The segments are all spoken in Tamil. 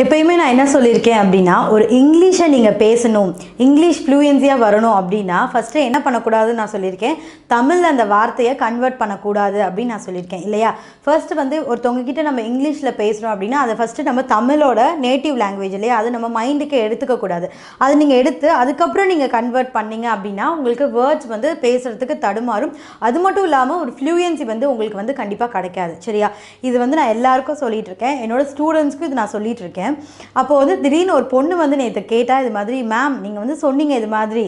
எப்பயுமே நான் என்ன சொல்லியிருக்கேன் அப்படின்னா, ஒரு இங்கிலீஷை நீங்கள் பேசணும், இங்கிலீஷ் ஃப்ளூயன்சியாக வரணும் அப்படின்னா ஃபஸ்ட்டு என்ன பண்ணக்கூடாதுன்னு நான் சொல்லியிருக்கேன், தமிழில் அந்த வார்த்தையை கன்வெர்ட் பண்ணக்கூடாது அப்படின்னு நான் சொல்லியிருக்கேன் இல்லையா. ஃபஸ்ட்டு வந்து ஒருத்தவங்ககிட்ட நம்ம இங்கிலீஷில் பேசுகிறோம் அப்படின்னா அதை ஃபஸ்ட்டு நம்ம தமிழோட நேட்டிவ் லாங்குவேஜ் இல்லையா, அது நம்ம மைண்டுக்கு எடுத்துக்கக்கூடாது. அது நீங்கள் எடுத்து அதுக்கப்புறம் நீங்கள் கன்வெர்ட் பண்ணிங்க அப்படின்னா உங்களுக்கு வேர்ட்ஸ் வந்து பேசுகிறதுக்கு தடுமாறும். அது மட்டும் இல்லாமல் ஒரு ஃப்ளூயன்சி வந்து உங்களுக்கு வந்து கண்டிப்பாக கிடைக்காது சரியா. இது வந்து நான் எல்லாருக்கும் சொல்லிகிட்டு இருக்கேன், என்னோடய ஸ்டூடெண்ட்ஸ்க்கும் இது நான் சொல்லிகிட்டு இருக்கேன். அப்போ வந்து திடீர்னு ஒரு பொண்ணு வந்து நேற்று கேட்டா, இது மாதிரி மேம் நீங்க வந்து சொன்னீங்க இது மாதிரி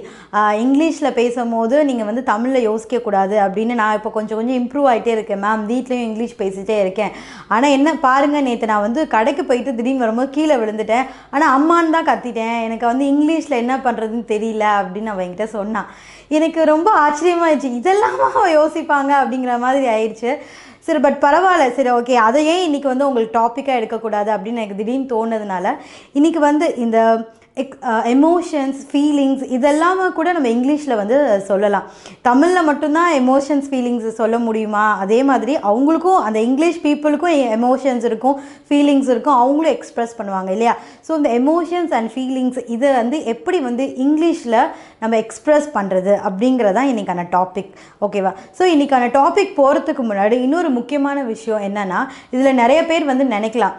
இங்கிலீஷ்ல பேசும்போது நீங்க வந்து தமிழ்ல யோசிக்க கூடாது அப்படின்னு. நான் இப்போ கொஞ்சம் கொஞ்சம் இம்ப்ரூவ் ஆகிட்டே இருக்கேன் மேம், வீட்லையும் இங்கிலீஷ் பேசிட்டே இருக்கேன். ஆனால் என்ன பாருங்க, நேற்று நான் வந்து கடைக்கு போயிட்டு திடீர்னு வரும்போது கீழே விழுந்துட்டேன், ஆனால் அம்மான்னு தான் கத்திட்டேன், எனக்கு வந்து இங்கிலீஷ்ல என்ன பண்றதுன்னு தெரியல அப்படின்னு அவன் என்கிட்ட சொன்னான். எனக்கு ரொம்ப ஆச்சரியமாயிடுச்சு, இதெல்லாமா யோசிப்பாங்க அப்படிங்கிற மாதிரி ஆயிடுச்சு. சரி பட் பரவாயில்ல, சரி ஓகே, அதை ஏன் இன்றைக்கி வந்து உங்களுக்கு டாப்பிக்காக எடுக்கக்கூடாது அப்படின்னு எனக்கு திடீர்னு தோணுதுனால இன்றைக்கி வந்து இந்த எமோஷன்ஸ் ஃபீலிங்ஸ் இதெல்லாமே கூட நம்ம இங்கிலீஷில் வந்து சொல்லலாம். தமிழில் மட்டும்தான் எமோஷன்ஸ் ஃபீலிங்ஸ் சொல்ல முடியுமா? அதே மாதிரி அவங்களுக்கும் அந்த இங்கிலீஷ் பீப்புளுக்கும் எமோஷன்ஸ் இருக்கும், ஃபீலிங்ஸ் இருக்கும், அவங்களும் எக்ஸ்ப்ரெஸ் பண்ணுவாங்க இல்லையா. ஸோ இந்த எமோஷன்ஸ் அண்ட் ஃபீலிங்ஸ் இதை வந்து எப்படி வந்து இங்கிலீஷில் நம்ம எக்ஸ்ப்ரெஸ் பண்ணுறது அப்படிங்கிறதான் இன்றைக்கான டாபிக் ஓகேவா. ஸோ இன்றைக்கான டாபிக் போகிறதுக்கு முன்னாடி இன்னொரு முக்கியமான விஷயம் என்னென்னா, இதில் நிறைய பேர் வந்து நினைக்கலாம்,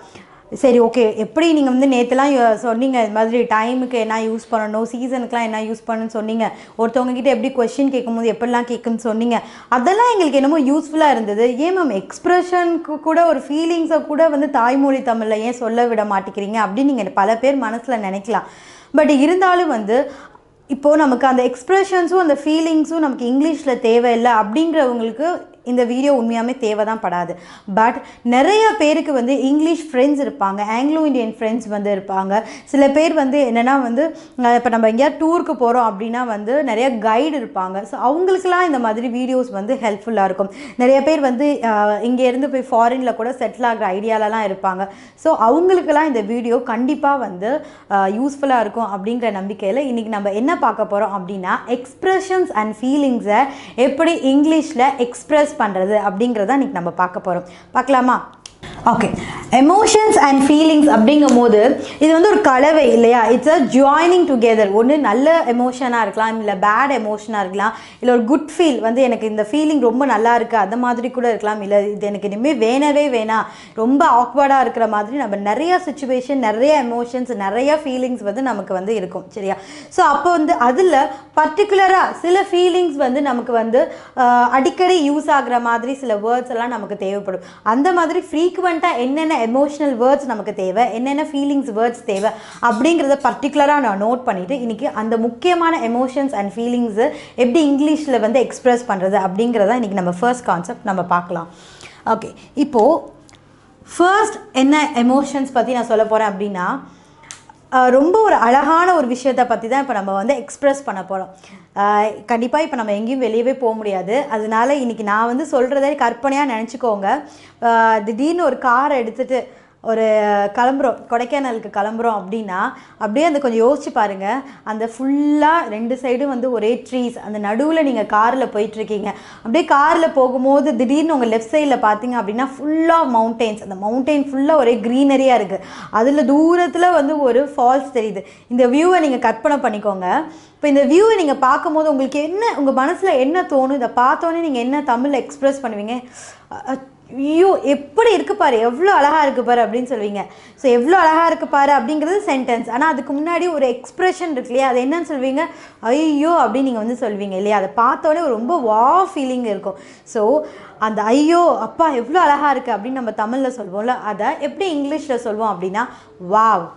சரி ஓகே எப்படி நீங்கள் வந்து நேற்றுலாம் சொன்னீங்க இது மாதிரி டைமுக்கு என்ன யூஸ் பண்ணணும், சீசனுக்குலாம் என்ன யூஸ் பண்ணணும்னு சொன்னீங்க, ஒருத்தவங்ககிட்ட எப்படி கொஸ்டின் கேட்கும்போது எப்படிலாம் கேட்குன்னு சொன்னீங்க, அதெல்லாம் எங்களுக்கு என்னமோ யூஸ்ஃபுல்லாக இருந்தது, ஏன் மேம் எக்ஸ்ப்ரெஷனுக்கு கூட ஒரு ஃபீலிங்ஸை கூட வந்து தாய்மொழி தமிழில் ஏன் சொல்ல விட மாட்டேங்கிறீங்க அப்படின்னு நீங்கள் பல பேர் மனசில் நினைக்கலாம். பட் இருந்தாலும் வந்து இப்போது நமக்கு அந்த எக்ஸ்ப்ரெஷன்ஸும் அந்த ஃபீலிங்ஸும் நமக்கு இங்கிலீஷில் தேவையில்லை அப்படிங்கிறவங்களுக்கு இந்த வீடியோ உண்மையாகவே தேவை தான் படாது. பட் நிறைய பேருக்கு வந்து இங்கிலீஷ் ஃப்ரெண்ட்ஸ் இருப்பாங்க, ஆங்கிலோ இண்டியன் ஃப்ரெண்ட்ஸ் வந்து இருப்பாங்க. சில பேர் வந்து என்னென்னா வந்து இப்போ நம்ம எங்கேயா டூருக்கு போகிறோம் அப்படின்னா வந்து நிறைய கைடு இருப்பாங்க. ஸோ அவங்களுக்குலாம் இந்த மாதிரி வீடியோஸ் வந்து ஹெல்ப்ஃபுல்லாக இருக்கும். நிறைய பேர் வந்து இங்கேருந்து போய் ஃபாரினில் கூட செட்டில் ஆகிற ஐடியாலலாம் இருப்பாங்க. ஸோ அவங்களுக்கெல்லாம் இந்த வீடியோ கண்டிப்பாக வந்து யூஸ்ஃபுல்லாக இருக்கும் அப்படிங்கிற நம்பிக்கையில் இன்றைக்கி நம்ம என்ன பார்க்க போகிறோம் அப்படின்னா, எக்ஸ்ப்ரெஷன்ஸ் அண்ட் ஃபீலிங்ஸை எப்படி இங்கிலீஷில் எக்ஸ்ப்ரெஸ் பண்றது அப்படிங்கறத இன்னைக்கு நம்ம பார்க்க போறோம். பார்க்கலாமா? ஓகே, எமோஷன்ஸ் அண்ட் ஃபீலிங்ஸ் அப்படிங்கும் போது இது வந்து ஒரு கலவை இல்லையா. It's a joining together. ஒன்று நல்ல எமோஷனாக இருக்கலாம், இல்லை பேட் எமோஷனாக இருக்கலாம், இல்லை ஒரு குட் ஃபீல் வந்து எனக்கு இந்த ஃபீலிங் ரொம்ப நல்லா இருக்குது அந்த மாதிரி கூட இருக்கலாம், இல்லை இது எனக்கு இனிமேல் வேணவே வேணாம் ரொம்ப ஆக்வர்டாக இருக்கிற மாதிரி நம்ம நிறைய சுச்சுவேஷன், நிறைய எமோஷன்ஸ், நிறைய ஃபீலிங்ஸ் வந்து நமக்கு வந்து இருக்கும் சரியா. ஸோ அப்போ வந்து அதில் பர்டிகுலராக சில ஃபீலிங்ஸ் வந்து நமக்கு வந்து அடிக்கடி யூஸ் ஆகிற மாதிரி சில வேர்ட்ஸ் எல்லாம் நமக்கு தேவைப்படும். அந்த மாதிரி ஃப்ரீக்வெண்ட் என்னென்ன எமோஷனல் வேர்ட்ஸ் நமக்கு தேவை, என்னென்ன ஃபீலிங்ஸ் வேர்ட்ஸ் தேவை அப்படிங்கிறத பர்டிகுலராக நான் நோட் பண்ணிவிட்டு இன்றைக்கி அந்த முக்கியமான எமோஷன்ஸ் அண்ட் ஃபீலிங்ஸு எப்படி இங்கிலீஷில் வந்து எக்ஸ்ப்ரெஸ் பண்ணுறது அப்படிங்கிறத இன்றைக்கி நம்ம ஃபர்ஸ்ட் கான்செப்ட் நம்ம பார்க்கலாம். ஓகே, இப்போது ஃபர்ஸ்ட் என்ன எமோஷன்ஸ் பற்றி நான் சொல்ல போகிறேன் அப்படின்னா, ரொம்ப ஒரு அழகான ஒரு விஷயத்தை பற்றி தான் இப்போ நம்ம வந்து எக்ஸ்ப்ரெஸ் பண்ண போகிறோம். கண்டிப்பாக இப்போ நம்ம எங்கேயும் வெளியவே போக முடியாது, அதனால இன்றைக்கி நான் வந்து சொல்கிறத கற்பனையாக நினச்சிக்கோங்க. திடீர்னு ஒரு காரை எடுத்துகிட்டு ஒரு கிளம்புறோம், கொடைக்கானலுக்கு கிளம்புறோம் அப்படின்னா அப்படியே அந்த கொஞ்சம் யோசிச்சு பாருங்கள், அந்த ஃபுல்லாக ரெண்டு சைடும் வந்து ஒரே ட்ரீஸ், அந்த நடுவில் நீங்கள் காரில் போயிட்டுருக்கீங்க. அப்படியே காரில் போகும்போது திடீர்னு உங்கள் லெஃப்ட் சைடில் பார்த்தீங்க அப்படின்னா ஃபுல்லாக மவுண்டெயின்ஸ், அந்த மவுண்டெயின் ஃபுல்லாக ஒரே க்ரீனரியாக இருக்குது, அதில் தூரத்தில் வந்து ஒரு ஃபால்ஸ் தெரியுது. இந்த வியூவை நீங்கள் கற்பனை பண்ணிக்கோங்க. இப்போ இந்த வியூவை நீங்கள் பார்க்கும்போது உங்களுக்கு என்ன, உங்கள் மனசில் என்ன தோணும், இதை பார்த்தோன்னே நீங்கள் என்ன தமிழில் எக்ஸ்ப்ரெஸ் பண்ணுவீங்க? ஐயோ எப்படி இருக்குது பாரு, எவ்வளோ அழகாக இருக்குது பாரு அப்படின்னு சொல்லுவீங்க. ஸோ எவ்வளோ அழகாக இருக்குது பாரு அப்படிங்கிறது சென்டென்ஸ், ஆனால் அதுக்கு முன்னாடி ஒரு எக்ஸ்ப்ரெஷன் இருக்கு இல்லையா, அது என்னன்னு சொல்லுவீங்க, ஐயோ அப்படின்னு நீங்கள் வந்து சொல்லுவீங்க இல்லையா. அதை பார்த்தோன்னே ரொம்ப வா ஃபீலிங் இருக்கும். ஸோ அந்த ஐயோ அப்பா எவ்வளோ அழகாக இருக்குது அப்படின்னு நம்ம தமிழில் சொல்லுவோம்ல, அதை எப்படி இங்கிலீஷில் சொல்லுவோம் அப்படின்னா வாவ்.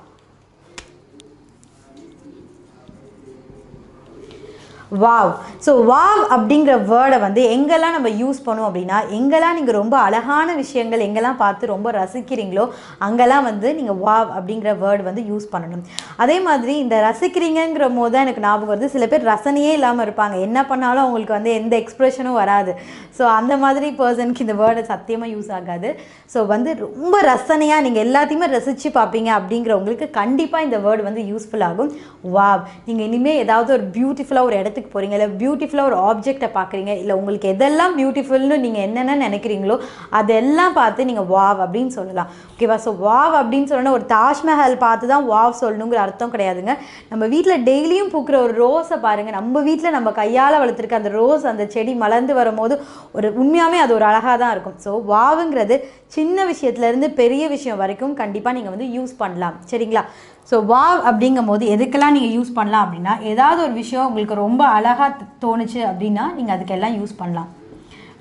வாவ். ஸோ வாவ் அப்படிங்கிற வேர்டை வந்து எங்கெல்லாம் நம்ம யூஸ் பண்ணுவோம் அப்படின்னா, எங்கெல்லாம் நீங்கள் ரொம்ப அழகான விஷயங்கள் எங்கெல்லாம் பார்த்து ரொம்ப ரசிக்கிறீங்களோ அங்கெல்லாம் வந்து நீங்கள் வாவ் அப்படிங்கிற வேர்டு வந்து யூஸ் பண்ணணும். அதே மாதிரி இந்த ரசிக்கிறீங்கிற போது தான் எனக்கு ஞாபகம் வருது, சில பேர் ரசனையே இல்லாமல் இருப்பாங்க, என்ன பண்ணாலும் அவங்களுக்கு வந்து எந்த எக்ஸ்ப்ரெஷனும் வராது. ஸோ அந்த மாதிரி பர்சனுக்கு இந்த வேர்டை சத்தியமாக யூஸ் ஆகாது. ஸோ வந்து ரொம்ப ரசனையாக நீங்கள் எல்லாத்தையுமே ரசித்து பார்ப்பீங்க அப்படிங்கிறவங்களுக்கு கண்டிப்பாக இந்த வேர்டு வந்து யூஸ்ஃபுல் ஆகும். வாவ். நீங்கள் இனிமேல் ஏதாவது ஒரு பியூட்டிஃபுல்லாக ஒரு இடத்துக்கு விஷயத்துக்கு போறீங்க இல்ல பியூட்டிஃபுல்லா ஒரு ஆப்ஜெக்ட்ட பாக்குறீங்க இல்ல உங்களுக்கு எதெல்லாம் பியூட்டிஃபுல்னு நீங்க என்னென்ன நினைக்கிறீங்களோ அதெல்லாம் பார்த்து நீங்க வாவ் அப்படினு சொல்லலாம். ஓகேவா? சோ வாவ் அப்படினு சொன்னா ஒரு தாஜ்மஹால் பார்த்து தான் வாவ் சொல்லணும்ங்கற அர்த்தம் கிடையாதுங்க. நம்ம வீட்ல டெய்லியும் பூக்குற ஒரு ரோஸை பாருங்க. நம்ம வீட்ல நம்ம கையால வளர்த்திருக்க அந்த ரோஸ் அந்த செடி மலர்ந்து வரும்போது ஒரு உண்மையாவே அது ஒரு அழகா தான் இருக்கும். சோ வாவ்ங்கிறது சின்ன விஷயத்துல இருந்து பெரிய விஷயம் வரைக்கும் கண்டிப்பா நீங்க வந்து யூஸ் பண்ணலாம். சரிங்களா? ஸோ வாவ் அப்படிங்கும்போது எதுக்கெல்லாம் நீங்கள் யூஸ் பண்ணலாம் அப்படின்னா, ஏதாவது ஒரு விஷயம் உங்களுக்கு ரொம்ப அழகாக தோணுச்சு அப்படின்னா நீங்கள் அதுக்கெல்லாம் யூஸ் பண்ணலாம்.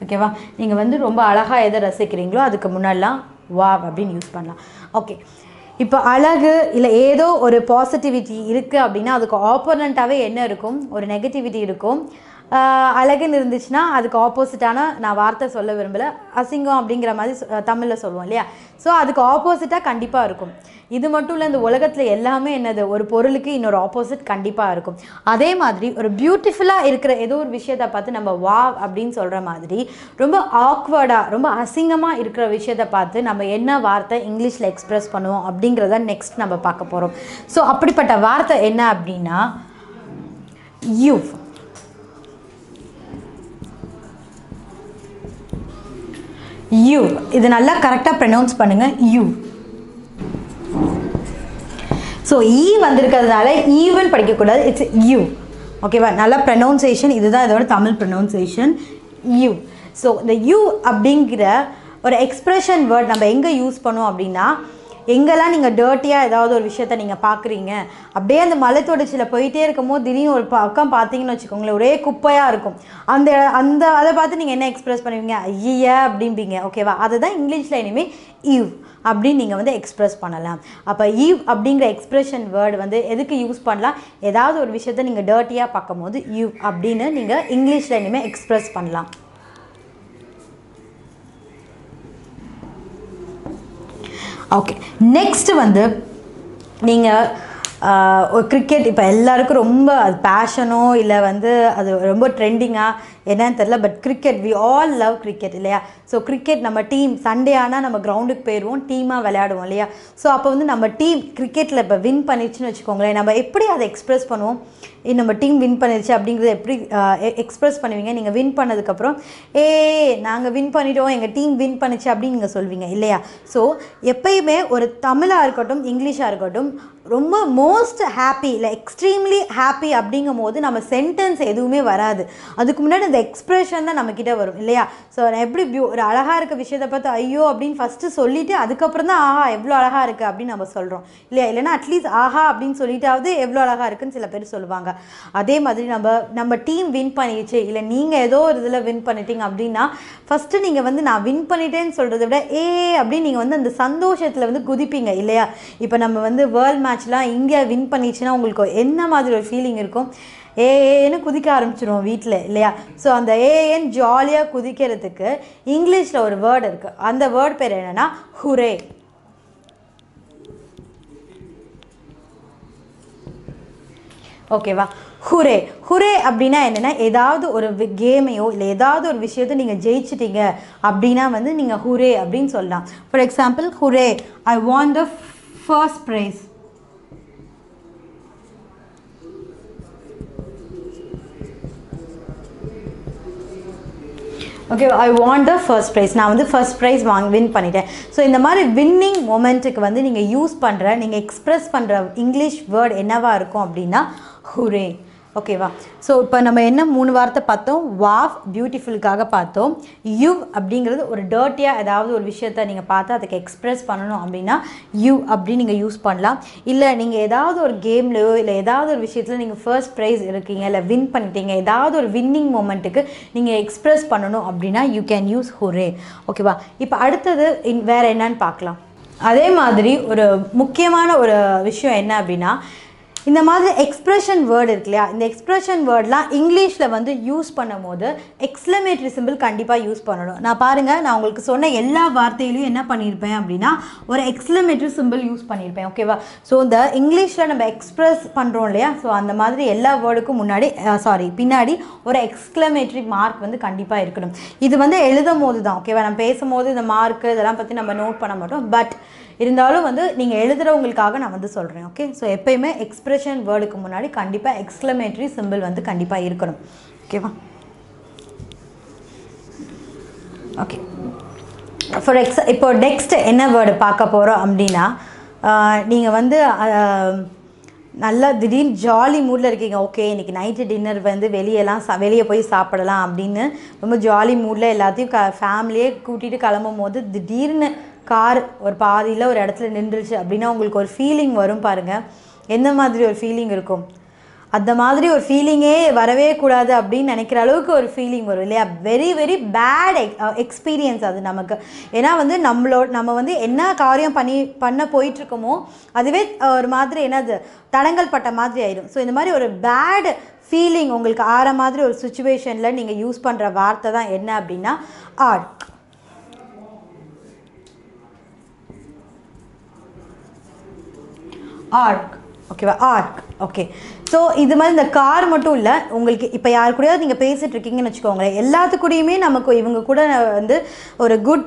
ஓகேவா? நீங்கள் வந்து ரொம்ப அழகாக எதை ரசிக்கிறீங்களோ அதுக்கு முன்னாடிலாம் வாவ் அப்படின்னு யூஸ் பண்ணலாம். ஓகே, இப்போ அழகு இல்லை ஏதோ ஒரு பாசிட்டிவிட்டி இருக்குது அப்படின்னா அதுக்கு ஆப்போனண்ட்டாகவே என்ன இருக்கும்? ஒரு நெகட்டிவிட்டி இருக்கும். அழகுன்னு இருந்துச்சுன்னா அதுக்கு ஆப்போசிட்டான, நான் வார்த்தை சொல்ல விரும்பலை, அசிங்கம் அப்படிங்கிற மாதிரி தமிழில் சொல்லுவோம் இல்லையா? ஸோ அதுக்கு ஆப்போசிட்டாக கண்டிப்பாக இருக்கும். இது மட்டும் இல்லை, இந்த உலகத்தில் எல்லாமே என்னது, ஒரு பொருளுக்கு இன்னொரு ஆப்போசிட் கண்டிப்பாக இருக்கும். அதே மாதிரி ஒரு பியூட்டிஃபுல்லாக இருக்கிற ஏதோ ஒரு விஷயத்தை பார்த்து நம்ம வாவ் அப்படின்னு சொல்கிற மாதிரி, ரொம்ப ஆக்வர்டாக ரொம்ப அசிங்கமாக இருக்கிற விஷயத்தை பார்த்து நம்ம என்ன வார்த்தை இங்கிலீஷில் எக்ஸ்ப்ரெஸ் பண்ணுவோம் அப்படிங்கிறத நெக்ஸ்ட் நம்ம பார்க்க போகிறோம். ஸோ அப்படிப்பட்ட வார்த்தை என்ன அப்படின்னா யூ. யூ இது நல்லா கரெக்டாக ப்ரொனவுன்ஸ் பண்ணுங்கள், யூ. ஸோ ஈ வந்திருக்கிறதுனால ஈவன் படிக்கக்கூடாது, இட்ஸ் யூ. ஓகேவா? நல்லா ப்ரொனவுன்சேஷன் இதுதான் இதோட தமிழ் ப்ரொனவுன்சேஷன் யூ. ஸோ இந்த யூ அப்படிங்கிற ஒரு எக்ஸ்ப்ரெஷன் வேர்ட் நம்ம எங்கே யூஸ் பண்ணுவோம் அப்படின்னா, எங்கெல்லாம் நீங்கள் டர்ட்டியாக ஏதாவது ஒரு விஷயத்த நீங்கள் பார்க்குறீங்க, அப்படியே அந்த மலை தொடர்ச்சியில் போயிட்டே இருக்கும்போது திடீர்னு ஒரு பக்கம் பார்த்தீங்கன்னு வச்சுக்கோங்களேன், ஒரே குப்பையாக இருக்கும், அந்த அதை பார்த்து நீங்கள் என்ன எக்ஸ்ப்ரெஸ் பண்ணுவீங்க, ஐயா அப்படிம்பீங்க. ஓகேவா? அதுதான் இங்கிலீஷில் இனிமேல் ஈவ் அப்படின்னு நீங்கள் வந்து எக்ஸ்ப்ரெஸ் பண்ணலாம். அப்போ ஈவ் அப்படிங்கிற எக்ஸ்ப்ரெஷன் வேர்டு வந்து எதுக்கு யூஸ் பண்ணலாம்? ஏதாவது ஒரு விஷயத்த நீங்கள் டர்ட்டியாக பார்க்கும் போது ஈவ் அப்படின்னு நீங்கள் இங்கிலீஷில் இனிமேல் எக்ஸ்ப்ரெஸ் பண்ணலாம். ஓகே, நெக்ஸ்ட்டு வந்து நீங்கள் கிரிக்கெட், இப்போ எல்லாருக்கும் ரொம்ப அது பேஷனோ இல்லை வந்து அது ரொம்ப ட்ரெண்டிங்காக என்னன்னு தெரில, but cricket we all love cricket இல்லையா? ஸோ கிரிக்கெட் நம்ம டீம் சண்டே ஆனால் நம்ம கிரவுண்டுக்கு போயிடுவோம், டீமாக விளையாடுவோம் இல்லையா? ஸோ அப்போ வந்து நம்ம டீம் கிரிக்கெட்டில் இப்போ வின் பண்ணிடுச்சுன்னு வச்சுக்கோங்களேன், நம்ம எப்படி அதை எக்ஸ்ப்ரெஸ் பண்ணுவோம்? நம்ம டீம் வின் பண்ணிடுச்சு அப்படிங்கிறத எப்படி எக்ஸ்ப்ரெஸ் பண்ணுவீங்க? நீங்கள் வின் பண்ணதுக்கப்புறம் ஏ நாங்கள் வின் பண்ணிட்டோம், எங்கள் டீம் வின் பண்ணிச்சு அப்படின்னு நீங்கள் சொல்வீங்க இல்லையா? ஸோ எப்பயுமே ஒரு தமிழாக இருக்கட்டும் இங்கிலீஷாக இருக்கட்டும், ரொம்ப மோஸ்ட் ஹாப்பி இல்லை எக்ஸ்ட்ரீம்லி ஹாப்பி அப்படிங்கும் போது நம்ம சென்டென்ஸ் எதுவுமே வராது. அதுக்கு முன்னாடி இந்த எக்ஸ்ப்ரெஷன் தான் நம்மக்கிட்ட வரும் இல்லையா? ஸோ எப்படி ஒரு அழகாக இருக்க விஷயத்தை பார்த்து ஐயோ அப்படின்னு ஃபஸ்ட்டு சொல்லிவிட்டு அதுக்கப்புறம் தான் ஆஹா எவ்வளோ அழகாக இருக்குது அப்படின்னு நம்ம சொல்கிறோம் இல்லையா? இல்லைனா அட்லீஸ்ட் ஆஹா அப்படின்னு சொல்லிட்டாவது எவ்வளோ அழகாக இருக்குதுன்னு சில பேர் சொல்லுவாங்க. அதே மாதிரி நம்ம டீம் வின் பண்ணிடுச்சு இல்லை நீங்கள் ஏதோ ஒரு இதில் வின் பண்ணிட்டீங்க அப்படின்னா ஃபஸ்ட்டு நீங்கள் வந்து நான் வின் பண்ணிட்டேன்னு சொல்கிறத விட ஏ அப்படின்னு நீங்கள் வந்து அந்த சந்தோஷத்தில் வந்து குதிப்பீங்க இல்லையா? இப்போ நம்ம வந்து வேர்ல்ட் மேட்ச்லாம் இந்தியா வின் பண்ணிடுச்சுன்னா உங்களுக்கு என்ன மாதிரி ஒரு ஃபீலிங் இருக்கும்? ஏன்னு குதிக்க ஆரம்பிச்சிடுவோம் வீட்டில் இல்லையா? ஸோ அந்த ஏன்னு ஜாலியாக குதிக்கிறதுக்கு இங்கிலீஷில் ஒரு வேர்டு இருக்குது. அந்த வேர்டு பேர் என்னென்னா ஹுரே. ஓகேவா? ஹுரே ஹுரே அப்படின்னா என்னென்னா, ஏதாவது ஒரு கேமையோ இல்லை ஏதாவது ஒரு விஷயத்தை நீங்கள் ஜெயிச்சிட்டீங்க அப்படின்னா வந்து நீங்கள் ஹுரே அப்படின்னு சொல்லலாம். For example ஹுரே I want the first prize. Okay, I want the first prize, நான் வந்து ஃபர்ஸ்ட் ப்ரைஸ் வின் பண்ணிட்டேன். ஸோ இந்த மாதிரி வின்னிங் மொமெண்ட்டுக்கு வந்து நீங்கள் யூஸ் பண்ணுற நீங்கள் எக்ஸ்ப்ரெஸ் பண்ணுற இங்கிலீஷ் வேர்ட் என்னவாக இருக்கும் அப்படின்னா ஹுரே. ஓகேவா? ஸோ இப்போ நம்ம என்ன 3 வார்த்தை பார்த்தோம். வாவ் பியூட்டிஃபுல்காக பார்த்தோம். யூ அப்படிங்கிறது ஒரு டர்ட்டியாக ஏதாவது ஒரு விஷயத்தை நீங்கள் பார்த்து அதுக்கு எக்ஸ்ப்ரெஸ் பண்ணணும் அப்படின்னா யூ அப்படின்னு நீங்கள் யூஸ் பண்ணலாம். இல்லை நீங்கள் ஏதாவது ஒரு கேம்லையோ இல்லை ஏதாவது ஒரு விஷயத்தில் நீங்கள் ஃபர்ஸ்ட் ப்ரைஸ் இருக்கீங்க இல்லை வின் பண்ணிட்டீங்க, ஏதாவது ஒரு வின்னிங் மொமெண்ட்டுக்கு நீங்கள் எக்ஸ்ப்ரெஸ் பண்ணணும் அப்படின்னா யூ கேன் யூஸ் ஹுரே. ஓகேவா? இப்போ அடுத்தது வேறு என்னன்னு பார்க்கலாம். அதே மாதிரி ஒரு முக்கியமான ஒரு விஷயம் என்ன அப்படின்னா, இந்த மாதிரி எக்ஸ்ப்ரெஷன் வேர்டு இருக்கு இல்லையா? இந்த எக்ஸ்ப்ரெஷன் வேர்டெலாம் இங்கிலீஷில் வந்து யூஸ் பண்ணும் போது எக்ஸ்க்ளமேட்டரி சிம்பிள் கண்டிப்பாக யூஸ் பண்ணணும். நான் பாருங்கள், நான் உங்களுக்கு சொன்ன எல்லா வார்த்தையிலையும் என்ன பண்ணியிருப்பேன் அப்படின்னா ஒரு எக்ஸ்க்ளமேட்டரி சிம்பிள் யூஸ் பண்ணியிருப்பேன். ஓகேவா? ஸோ இந்த இங்கிலீஷில் நம்ம எக்ஸ்ப்ரெஸ் பண்ணுறோம் இல்லையா? ஸோ அந்த மாதிரி எல்லா வேர்டுக்கும் பின்னாடி ஒரு எக்ஸ்க்ளமேட்டரி மார்க் வந்து கண்டிப்பாக இருக்கணும். இது வந்து எழுதும் போது தான், ஓகேவா, நம்ம பேசும்போது இந்த மார்க்கு இதெல்லாம் பற்றி நம்ம நோட் பண்ண மாட்டோம். பட் இருந்தாலும் வந்து நீங்க எழுதுறவங்களுக்காக நான் வந்து சொல்றேன் ஓகே சோ எப்பயுமே எக்ஸ்பிரஷன் வேர்டுக்கு முன்னாடி கண்டிப்பா எக்ஸ்க்ளமேட்டரி சிம்பல் வந்து கண்டிப்பா இருக்கணும் ஓகேவா ஓகே ஃபார் இப்போ நெக்ஸ்ட் என்ன வேர்டு பார்க்க போறோம் அப்படினா நீங்க வந்து நல்ல திடீர்னு ஜாலி மூடில் இருக்கீங்க ஓகே இன்றைக்கி நைட்டு டின்னர் வந்து வெளியே போய் சாப்பிடலாம் அப்படின்னு ரொம்ப ஜாலி மூடில் எல்லாத்தையும் ஃபேமிலியே கூட்டிகிட்டு கிளம்பும் போது திடீர்னு கார் ஒரு பாதியில் ஒரு இடத்துல நின்றுச்சு அப்படின்னா உங்களுக்கு ஒரு ஃபீலிங் வரும் பாருங்கள் எந்த மாதிரி ஒரு ஃபீலிங் இருக்கும் அந்த மாதிரி ஒரு ஃபீலிங்கே வரவே கூடாது அப்படின்னு நினைக்கிற அளவுக்கு ஒரு ஃபீலிங் வரும் இல்லையா வெரி வெரி பேட் எக்ஸ்பீரியன்ஸ் அது நமக்கு ஏன்னா வந்து நம்ம வந்து என்ன காரியம் பண்ண போயிட்டுருக்கோமோ அதுவே ஒரு மாதிரி என்னது தடங்கல் பட்ட மாதிரி ஆயிடும் ஸோ இந்த மாதிரி ஒரு பேட் ஃபீலிங் உங்களுக்கு ஆற மாதிரி ஒரு சுச்சுவேஷனில் நீங்கள் யூஸ் பண்ணுற வார்த்தை தான் என்ன அப்படின்னா ஆர் ஆர்க் ஓகேவா ஆர்க் ஓகே ஸோ இது மாதிரி இந்த கார் மட்டும் இல்லை உங்களுக்கு இப்போ யார் கூடயாவது நீங்கள் பேசிகிட்டு இருக்கீங்கன்னு வச்சுக்கோங்களேன் எல்லாத்துக்கூடையுமே நமக்கு இவங்க கூட வந்து ஒரு குட்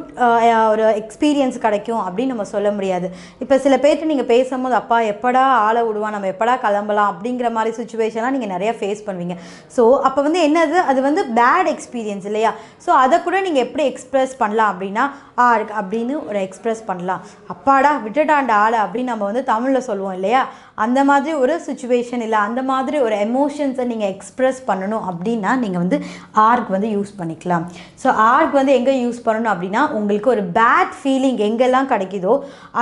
ஒரு எக்ஸ்பீரியன்ஸ் கிடைக்கும் அப்படின்னு நம்ம சொல்ல முடியாது இப்போ சில பேர்ட்டு நீங்கள் பேசும்போது அப்பா எப்படா ஆளை விடுவான் நம்ம எப்படா கிளம்பலாம் அப்படிங்கிற மாதிரி சுச்சுவேஷன்லாம் நீங்கள் நிறையா ஃபேஸ் பண்ணுவீங்க ஸோ அப்போ வந்து என்னது அது வந்து பேட் எக்ஸ்பீரியன்ஸ் இல்லையா ஸோ அதை கூட நீங்கள் எப்படி எக்ஸ்ப்ரெஸ் பண்ணலாம் அப்படின்னா ஆர்க் அப்படின்னு ஒரு எக்ஸ்ப்ரெஸ் பண்ணலாம் அப்பாடா விட்டுட்டாண்ட ஆளை அப்படின்னு நம்ம வந்து தமிழில் சொல்லுவோம் இல்லையா அந்த மாதிரி ஒரு சுச்சுவேஷன் இல்லை அந்த மாதிரி ஒரு எமோஷன்ஸை நீங்கள் எக்ஸ்ப்ரெஸ் பண்ணணும் அப்படின்னா நீங்கள் வந்து ஆர்க் வந்து யூஸ் பண்ணிக்கலாம் ஸோ ஆர்க் வந்து எங்கே யூஸ் பண்ணணும் அப்படின்னா உங்களுக்கு ஒரு பேட் ஃபீலிங் எங்கெல்லாம் கிடைக்குதோ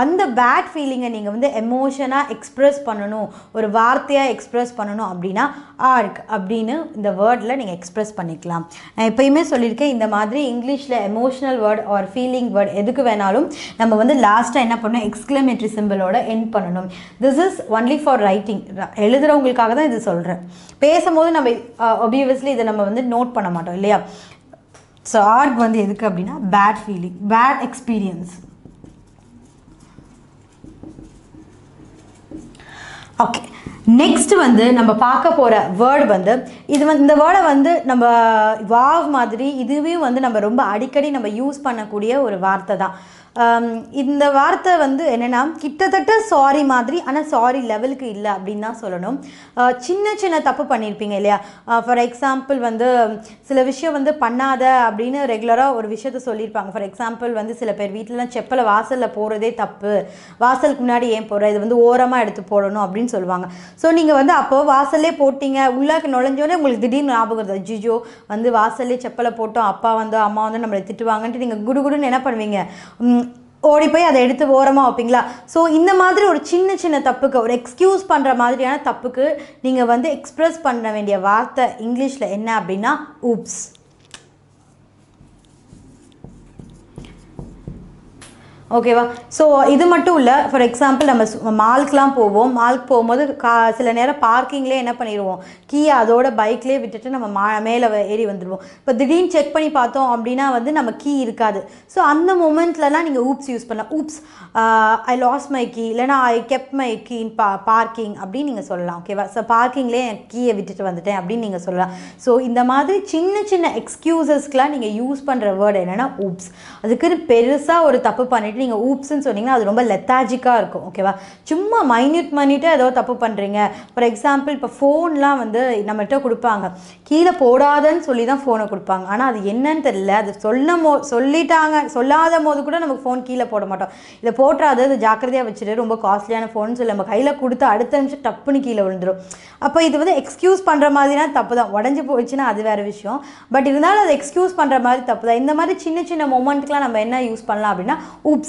அந்த பேட் ஃபீலிங்கை நீங்கள் வந்து எமோஷனாக எக்ஸ்ப்ரெஸ் பண்ணணும் ஒரு வார்த்தையாக எக்ஸ்ப்ரெஸ் பண்ணணும் அப்படின்னா ஆர்க் அப்படின்னு இந்த வேர்டில் நீங்கள் எக்ஸ்ப்ரெஸ் பண்ணிக்கலாம் நான் எப்பயுமே சொல்லியிருக்கேன் இந்த மாதிரி இங்கிலீஷில் emotional word or feeling word எதுக்கு வேணாலும் நம்ம வந்து லாஸ்ட்டாக என்ன பண்ணணும் எக்ஸ்க்ளமேட்டரி சிம்பிளோட எண்ட் பண்ணணும் this is only for writing எழுதுறவங்களுக்காக தான் இது சொல்கிறேன் பேசும்போது நம்ம obviously இதை நம்ம வந்து நோட் பண்ண மாட்டோம் இல்லையா ஸோ ஆர்க் வந்து எதுக்கு அப்படின்னா bad feeling bad experience okay next வந்து நம்ம பார்க்க போகிற வேர்டு வந்து இது வந்து இந்த வேர்டை வந்து நம்ம வாவ் மாதிரி இதுவே வந்து நம்ம ரொம்ப அடிக்கடி நம்ம யூஸ் பண்ணக்கூடிய ஒரு வார்த்தை தான் இந்த வார்த்தை வந்து என்னென்னா கிட்டத்தட்ட சாரி மாதிரி ஆனால் சாரி லெவலுக்கு இல்லை அப்படின்னு தான் சொல்லணும் சின்ன சின்ன தப்பு பண்ணியிருப்பீங்க இல்லையா ஃபார் எக்ஸாம்பிள் வந்து சில விஷயம் வந்து பண்ணாத அப்படின்னு ரெகுலராக ஒரு விஷயத்த சொல்லியிருப்பாங்க ஃபார் எக்ஸாம்பிள் வந்து சில பேர் வீட்டிலலாம் செப்பலை வாசலில் போகிறதே தப்பு வாசலுக்கு முன்னாடி ஏன் போடுற இது வந்து ஓரமாக எடுத்து போடணும் அப்படின்னு சொல்லுவாங்க ஸோ நீங்கள் வந்து அப்போது வாசல்லே போட்டிங்க உள்ளே நுழைஞ்சோடனே உங்களுக்கு திடீர்னு ஞாபகம் வருது ஜிஜோ வந்து வாசல்லே செப்பலை போட்டோம் அப்பா வந்து அம்மா வந்து நம்மளை திட்டுவாங்கன்ட்டு நீங்கள் குடுகுடுன்னு என்ன பண்ணுவீங்க ஓடி போய் அதை எடுத்து ஓரமாக வைப்பீங்களா ஸோ இந்த மாதிரி ஒரு சின்ன சின்ன தப்புக்கு ஒரு எக்ஸ்கியூஸ் பண்ணுற மாதிரியான தப்புக்கு நீங்கள் வந்து எக்ஸ்ப்ரெஸ் பண்ண வேண்டிய வார்த்தை இங்கிலீஷில் என்ன அப்படின்னா ஊப்ஸ் ஓகேவா ஸோ இது மட்டும் இல்லை ஃபார் எக்ஸாம்பிள் நம்ம மால்க்கெலாம் போவோம் மால்க்கு போகும்போது சில நேரம் பார்க்கிங்லேயே என்ன பண்ணிடுவோம் கீயை அதோட பைக்லேயே விட்டுட்டு நம்ம மேலே ஏறி வந்துடுவோம் இப்போ திடீர்னு செக் பண்ணி பார்த்தோம் அப்படின்னா வந்து நம்ம கீ இருக்காது ஸோ அந்த மொமெண்ட்லலாம் நீங்கள் ஊப்ஸ் யூஸ் பண்ணலாம் oops I lost my key இல்லைனா I kept my key in parking அப்படின்னு நீங்கள் சொல்லலாம் ஓகேவா ஸோ பார்க்கிங்லேயே என் கீயை விட்டுட்டு வந்துட்டேன் அப்படின்னு நீங்கள் சொல்லலாம் ஸோ இந்த மாதிரி சின்ன சின்ன எக்ஸ்கியூசஸ்க்கெலாம் நீங்கள் யூஸ் பண்ணுற வேர்டு என்னென்னா ஊப்ஸ் அதுக்குன்னு பெருசாக ஒரு தப்பு பண்ணிவிட்டு நீங்கள் ஊப்ஸ்ன்னு சொன்னீங்கன்னா அது ரொம்ப லெத்தாஜிக்காக இருக்கும் ஓகேவா சும்மா மைன்யூட்டாக ஏதோ தப்பு பண்ணுறீங்க ஃபார் எக்ஸாம்பிள் இப்போ ஃபோன்லாம் வந்து நம்மகிட்ட கொடுப்பாங்க கீழே போடாதன்னு சொல்லி தான் ஃபோனை கொடுப்பாங்க ஆனால் அது என்னன்னு தெரியல அது சொல்லிட்டாங்க சொல்லாத போது கூட நமக்கு ஃபோன் கீழே போட மாட்டோம் இதை போட்டாது அது ஜாக்கிரதையாக வச்சுட்டு ரொம்ப காஸ்ட்லியான ஃபோன் சொல்லி நம்ம கையில் கொடுத்து அடுத்த நிமிஷம் டப்புன்னு கீழே விழுந்துடும் அப்போ இது வந்து எக்ஸ்கியூஸ் பண்ணுற மாதிரினா தப்பு தான் உடஞ்சி போச்சுன்னா அது வேறு விஷயம் பட் இருந்தாலும் அது எக்ஸ்கியூஸ் பண்ணுற மாதிரி தப்பு தான் இந்த மாதிரி சின்ன சின்ன மொமெண்ட்டுக்கெலாம் நம்ம என்ன யூஸ் பண்ணலாம் அப்படின்னா oops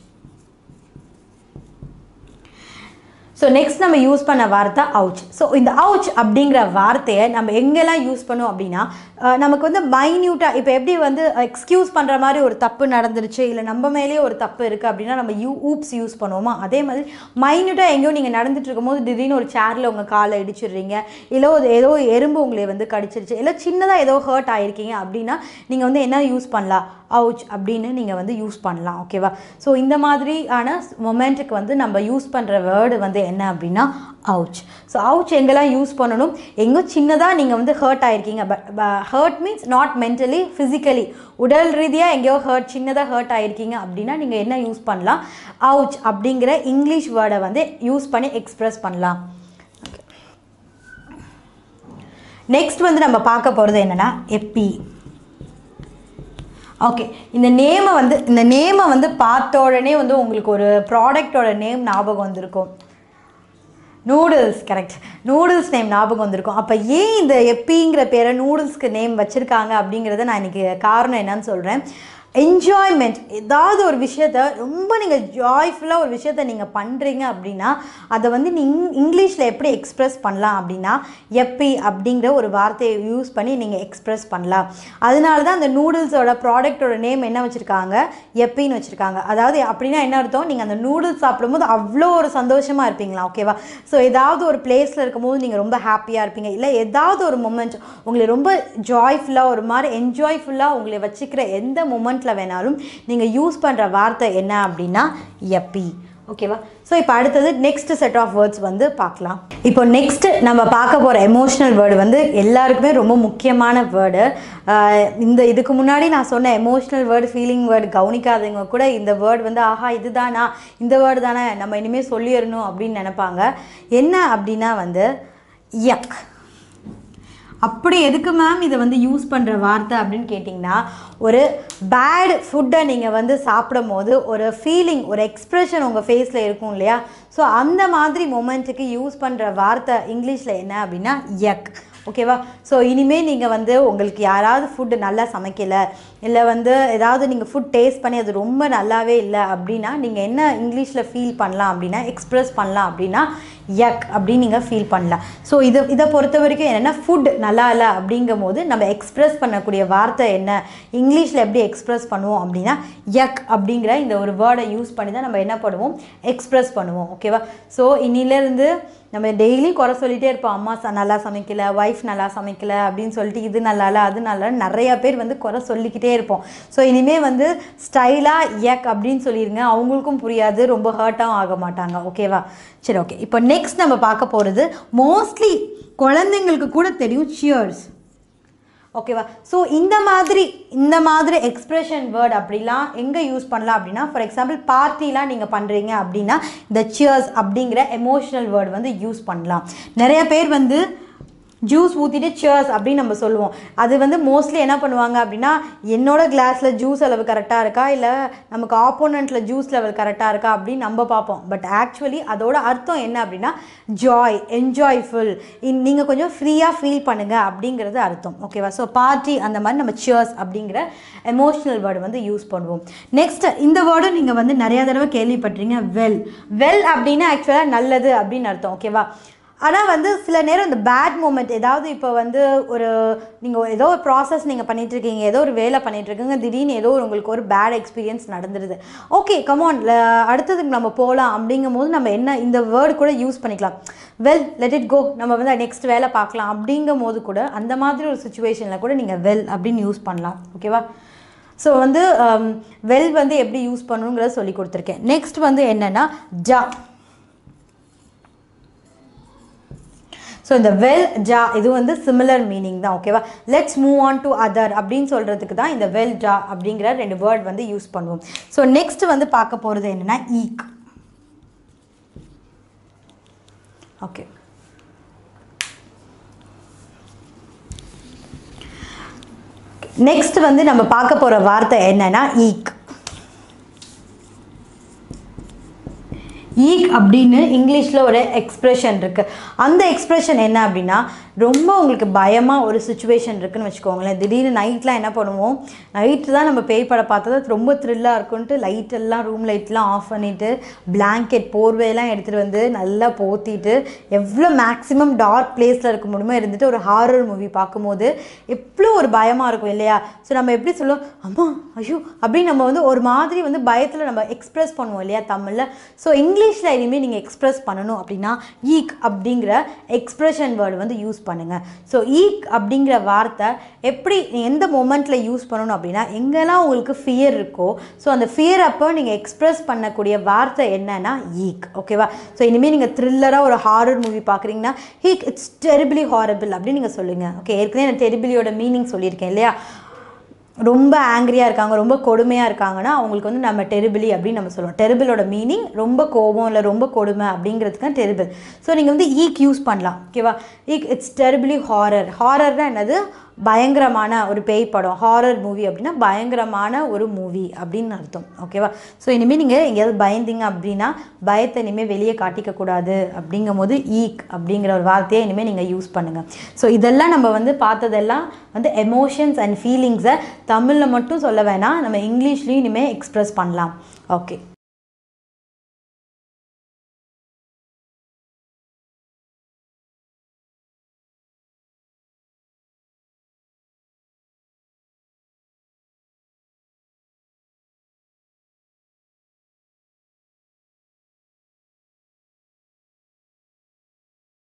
So next we use panna vaartha ouch. So inda ouch abdingra vaarthaiya nama engella use pannu appadina namakku vandu minute ah ipo eppadi vandu excuse pandra mari oru thappu nadandiruche illa namba mele oru thappu irukku appadina nama oops use pannuoma adhe mari minute ah engo neenga nadandirukumbodhu didinu oru chair la unga kaala idichirringa illa edho erumbu ungle vandu kadichiruche illa chinna da edho hurt aayirukinga appadina neenga vandu enna use pannala ouch appadina neenga vandu use pannala okay va. So inda madri ana moment ku vandu namba use pandra word vandu ouch. So ouch engala use pannanum engo chinnada neenga vandu hurt aayirukinga hurt means not mentally physically udal reediya engo hurt chinnada hurt aayirukinga appadina neenga enna use pannalam ouch abdingra english word vandu use panni express pannalam. Next vandu nama paaka poradhu enna na epi. Okay, இந்த நேம் வந்து பார்த்த உடனே வந்து உங்களுக்கு ஒரு ப்ராடக்ட்டோட நேம் ஞாபகம் வந்திருக்கும். நூடுல்ஸ் கரெக்ட், நூடுல்ஸ் நேம் ஞாபகம் வந்திருக்கும். அப்போ ஏன் இந்த எப்பிங்கிற பேரை நூடுல்ஸ்க்கு நேம் வச்சுருக்காங்க அப்படிங்கிறத நான் இன்றைக்கி காரணம் என்னன்னு சொல்கிறேன். என்ஜாய்மெண்ட், ஏதாவது ஒரு விஷயத்த ரொம்ப நீங்கள் ஜாய்ஃபுல்லாக ஒரு விஷயத்த நீங்கள் பண்ணுறீங்க அப்படின்னா அதை வந்து நீங்கள் இங்கிலீஷில் எப்படி எக்ஸ்ப்ரெஸ் பண்ணலாம் அப்படின்னா எப்பி அப்படிங்கிற ஒரு வார்த்தையை யூஸ் பண்ணி நீங்கள் எக்ஸ்ப்ரெஸ் பண்ணலாம். அதனால தான் அந்த நூடுல்ஸோட ப்ராடக்டோட நேம் என்ன வச்சுருக்காங்க, எப்பின்னு வச்சுருக்காங்க. அதாவது அப்படின்னா என்ன அர்த்தம், நீங்கள் அந்த நூடுல்ஸ் சாப்பிடும்போது அவ்வளோ ஒரு சந்தோஷமாக இருப்பீங்களா, ஓகேவா. ஸோ ஏதாவது ஒரு பிளேஸில் இருக்கும்போது நீங்கள் ரொம்ப ஹாப்பியாக இருப்பீங்க, இல்லை ஏதாவது ஒரு மொமெண்ட் உங்களை ரொம்ப ஜாய்ஃபுல்லாக ஒரு மாதிரி என்ஜாய்ஃபுல்லாக உங்களை வச்சுக்கிற எந்த மொமெண்ட் வேணாலும் நீங்க யூஸ் பண்ற வார்த்தை என்ன அப்படின்னா எப்பி, ஓகேவா. ஸோ இப்போ அடுத்தது நெக்ஸ்ட் செட் ஆஃப் வேர்ட்ஸ் வந்து பார்க்கலாம். இப்போ நெக்ஸ்ட் நம்ம பார்க்க போகிற எமோஷ்னல் வேர்டு வந்து எல்லாருக்குமே ரொம்ப முக்கியமான வேர்டு. இந்த இதுக்கு முன்னாடி நான் சொன்ன எமோஷ்னல் வேர்டு ஃபீலிங் வேர்டு கவனிக்காதவங்க கூட இந்த வேர்டு வந்து ஆஹா இது தானா, இந்த வேர்டு தானே நம்ம இனிமேல் சொல்லிடணும் அப்படின்னு நினைப்பாங்க. என்ன அப்படின்னா வந்து யக். அப்படி எதுக்கு மேம் இதை வந்து யூஸ் பண்ணுற வார்த்தை அப்படின்னு கேட்டிங்கன்னா, ஒரு பேட் ஃபுட்டை நீங்கள் வந்து சாப்பிடும் போது ஒரு ஃபீலிங் ஒரு எக்ஸ்ப்ரெஷன் உங்கள் ஃபேஸில் இருக்கும் இல்லையா, ஸோ அந்த மாதிரி மொமெண்ட்டுக்கு யூஸ் பண்ணுற வார்த்தை இங்கிலீஷில் என்ன அப்படின்னா யக், ஓகேவா. ஸோ இனிமேல் நீங்கள் வந்து உங்களுக்கு யாராவது ஃபுட்டு நல்லா சமைக்கலை, இல்லை வந்து ஏதாவது நீங்கள் ஃபுட் டேஸ்ட் பண்ணி அது ரொம்ப நல்லாவே இல்லை அப்படின்னா நீங்கள் என்ன இங்கிலீஷில் ஃபீல் பண்ணலாம் அப்படின்னா எக்ஸ்ப்ரெஸ் பண்ணலாம் அப்படின்னா யக் அப்படின்னு நீங்கள் ஃபீல் பண்ணலாம். ஸோ இதை பொறுத்த வரைக்கும் என்னென்னா ஃபுட் நல்லா இல்லை அப்படிங்கும் போது நம்ம எக்ஸ்ப்ரெஸ் பண்ணக்கூடிய வார்த்தை என்ன, இங்கிலீஷில் எப்படி எக்ஸ்ப்ரெஸ் பண்ணுவோம் அப்படின்னா யக் அப்படிங்கிற இந்த ஒரு வேர்டை யூஸ் பண்ணி தான் நம்ம என்ன பண்ணுவோம், எக்ஸ்ப்ரெஸ் பண்ணுவோம், ஓகேவா. ஸோ இன்னிலேருந்து நம்ம டெய்லி குறை சொல்லிகிட்டே இருப்போம், அம்மா நல்லா சமைக்கலை, ஒய்ஃப் நல்லா சமைக்கலை அப்படின்னு சொல்லிட்டு இது நல்லா இல்லை அது நல்லா இல்லை நிறையா பேர் வந்து குறை சொல்லிக்கிட்டே இருப்போம். ஸோ இனிமேல் வந்து ஸ்டைலாக யக் அப்படின்னு சொல்லிடுங்க, அவங்களுக்கும் புரியாது, ரொம்ப ஹர்ட்டாகவும் ஆக மாட்டாங்க, ஓகேவா. சரி ஓகே, இப்போ நெக்ஸ்ட் நம்ம பார்க்க போகிறது மோஸ்ட்லி குழந்தைங்களுக்கு கூட தெரியும் சியர்ஸ், ஓகேவா. ஸோ இந்த மாதிரி எக்ஸ்ப்ரெஷன் வேர்ட் அப்படிலாம் எங்கே யூஸ் பண்ணலாம் அப்படின்னா, ஃபார் எக்ஸாம்பிள் பார்ட்டிலாம் நீங்கள் பண்ணுறீங்க அப்படின்னா இந்த சியர்ஸ் அப்படிங்கிற எமோஷ்னல் வேர்டு வந்து யூஸ் பண்ணலாம். நிறைய பேர் வந்து ஜூஸ் ஊற்றிட்டு சியர்ஸ் அப்படின்னு நம்ம சொல்லுவோம். அது வந்து மோஸ்ட்லி என்ன பண்ணுவாங்க அப்படின்னா, என்னோட கிளாஸில் ஜூஸ் அளவு கரெக்டாக இருக்கா, இல்லை நமக்கு ஆப்போனண்ட்டில் ஜூஸ் லெவல் கரெக்டாக இருக்கா அப்படின்னு நம்ம பார்ப்போம். பட் ஆக்சுவலி அதோட அர்த்தம் என்ன அப்படின்னா ஜாய், என்ஜாய்ஃபுல், நீங்கள் கொஞ்சம் ஃப்ரீயாக ஃபீல் பண்ணுங்கள் அப்படிங்கிறது அர்த்தம், ஓகேவா. ஸோ பார்ட்டி அந்த மாதிரி நம்ம சியர்ஸ் அப்படிங்கிற எமோஷ்னல் வேர்டு வந்து யூஸ் பண்ணுவோம். நெக்ஸ்ட் இந்த வேர்டும் நீங்கள் வந்து நிறையா தடவை கேள்விப்பட்டிருங்க, வெல். வெல் அப்படின்னு ஆக்சுவலாக நல்லது அப்படின்னு அர்த்தம், ஓகேவா. ஆனால் வந்து சில நேரம் இந்த பேட் மூமெண்ட், ஏதாவது இப்போ வந்து ஒரு நீங்கள் ஏதோ ஒரு ப்ராசஸ் நீங்கள் பண்ணிகிட்ருக்கீங்க, ஏதோ ஒரு வேலை பண்ணிகிட்ருக்கீங்க, திடீர்னு ஏதோ உங்களுக்கு ஒரு பேட் எக்ஸ்பீரியன்ஸ் நடந்துடுது, ஓகே கமான் அடுத்ததுக்கு நம்ம போகலாம் அப்படிங்கும் போது நம்ம என்ன இந்த வேர்டு கூட யூஸ் பண்ணிக்கலாம், வெல் லெட் இட் கோ, நம்ம வந்து நெக்ஸ்ட் வேலை பார்க்கலாம் அப்படிங்கும் போது கூட அந்த மாதிரி ஒரு சுச்சுவேஷனில் கூட நீங்கள் வெல் அப்படின்னு யூஸ் பண்ணலாம், ஓகேவா. ஸோ வந்து வெல் வந்து எப்படி யூஸ் பண்ணணுங்கிறத சொல்லி கொடுத்துருக்கேன். நெக்ஸ்ட் வந்து என்னென்னா ஜா. ஸோ இந்த வெல் ஜா இது வந்து சிமிலர் மீனிங் தான், ஓகேவா. Let's move on to other அப்படின்னு சொல்கிறதுக்கு தான் இந்த வெல் ஜா அப்படிங்கிற ரெண்டு வேர்ட் வந்து யூஸ் பண்ணுவோம். ஸோ நெக்ஸ்ட் வந்து பார்க்க போகிறது என்னென்னா ஈக். ஓகே, நெக்ஸ்ட் வந்து நம்ம பார்க்க போகிற வார்த்தை என்னென்னா ஈக். eek அப்படினு இங்கிலீஷ்ல ஒரு எக்ஸ்பிரஷன் இருக்கு அந்த எக்ஸ்பிரஷன் என்ன அப்படினா ரொம்ப உங்களுக்கு பயமா ஒரு சிச்சுவேஷன் இருக்குன்னு வெச்சுக்கோங்களே திடீர்னு நைட்ல என்ன பண்ணுவோம் நைட் தான் நம்ம பேய் பட பார்த்தது ரொம்ப த்ரில்லா இருக்கும்னு லைட் எல்லாம் ரூம் லைட் எல்லாம் ஆஃப் பண்ணிட்டு blanket போர்வை எல்லாம் எடுத்துட்டு வந்து நல்லா போத்திட்டு எவ்ளோ மேக்ஸिमम டார்க் பிளேஸ்ல இருக்க முடியுமோ இருந்துட்டு ஒரு ஹாரர் மூவி பாக்கும்போது எவ்ளோ ஒரு பயமா இருக்கும் இல்லையா சோ நம்ம எப்படி சொல்லுவோம் அம்மா ஐயோ அப்படி நம்ம வந்து ஒரு மாதிரி வந்து பயத்துல நம்ம எக்ஸ்பிரஸ் பண்ணுவோம் இல்லையா தமிழ்ல so English la inime neenga express pananum appadina eek abdingra expression word vandu use panunga so eek abdingra vaartha eppadi endha moment la use pananum appadina engala ungalku fear irukko so and fear appo neenga express panna kudiya vaartha enna na eek okay va so inime neenga thriller ah or horror movie paakringa eek it's terribly horrible apdi neenga solunga okay erkene na terribly oda meaning solliruken illaya ரொம்ப ஆங்கிரியா இருக்காங்க ரொம்ப கொடுமையா இருக்காங்கனா அவங்களுக்கு வந்து நம்ம டெரிபிலி அப்படி நம்ம சொல்றோம் டெரிபிலோட மீனிங் ரொம்ப கோபம் இல்ல ரொம்ப கொடுமை அப்படிங்கிறதுக்கு தான் டெரிபிள் சோ நீங்க வந்து ஈக் யூஸ் பண்ணலாம் ஓகேவா ஈக் இட்ஸ் டெரிபிலி ஹாரர் ஹாரர்னா என்னது பயங்கரமான ஒரு பேய் படம் ஹாரர் மூவி அப்படினா பயங்கரமான ஒரு மூவி அப்படின அர்த்தம் ஓகேவா சோ இனிமே நீங்க எங்கயாவது பயந்தீங்க அப்படினா பயத்தை இனிமே வெளிய காட்டிக்க கூடாது அப்படிங்கும்போது ஈக் அப்படிங்கற ஒரு வார்த்தையை இனிமே நீங்க யூஸ் பண்ணுங்க சோ இதெல்லாம் நம்ம வந்து பார்த்ததெல்லாம் வந்து எமோஷன்ஸ் அண்ட் ஃபீலிங்ஸ் தமிழ்ல மட்டும் சொல்லவேனா நம்ம இங்கிலீஷ்லயே இனிமே எக்ஸ்பிரஸ் பண்ணலாம் ஓகே